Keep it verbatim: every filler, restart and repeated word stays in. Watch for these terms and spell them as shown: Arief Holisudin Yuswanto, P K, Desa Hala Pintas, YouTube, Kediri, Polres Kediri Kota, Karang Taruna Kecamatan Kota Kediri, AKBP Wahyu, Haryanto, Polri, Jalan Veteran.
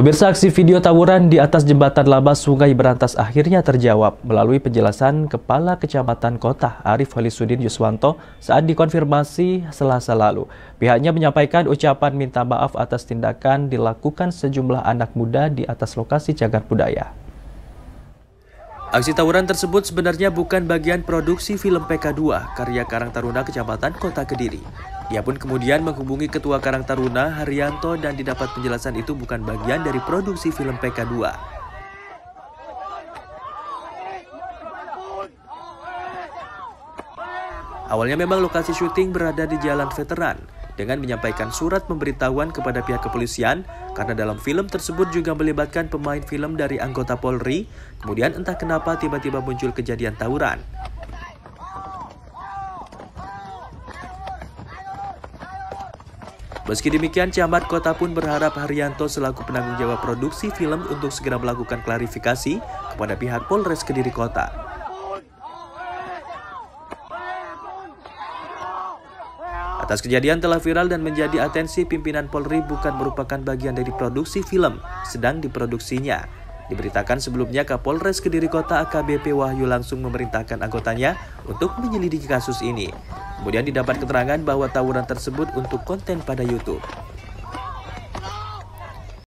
Pemirsa, aksi video tawuran di atas jembatan laba Sungai Berantas akhirnya terjawab melalui penjelasan Kepala Kecamatan Kota Arief Holisudin Yuswanto saat dikonfirmasi Selasa lalu. Pihaknya menyampaikan ucapan minta maaf atas tindakan dilakukan sejumlah anak muda di atas lokasi cagar budaya. Aksi tawuran tersebut sebenarnya bukan bagian produksi film P K dua karya Karang Taruna Kecamatan Kota Kediri. Ia pun kemudian menghubungi Ketua Karang Taruna, Haryanto, dan didapat penjelasan itu bukan bagian dari produksi film P K dua. Awalnya memang lokasi syuting berada di Jalan Veteran, dengan menyampaikan surat pemberitahuan kepada pihak kepolisian karena dalam film tersebut juga melibatkan pemain film dari anggota Polri, kemudian entah kenapa tiba-tiba muncul kejadian tawuran. Meski demikian, Camat Kota pun berharap Haryanto selaku penanggung jawab produksi film untuk segera melakukan klarifikasi kepada pihak Polres Kediri Kota. Atas kejadian telah viral dan menjadi atensi pimpinan Polri bukan merupakan bagian dari produksi film sedang diproduksinya. Diberitakan sebelumnya Kapolres Kediri Kota A K B P Wahyu langsung memerintahkan anggotanya untuk menyelidiki kasus ini. Kemudian didapat keterangan bahwa tawuran tersebut untuk konten pada YouTube.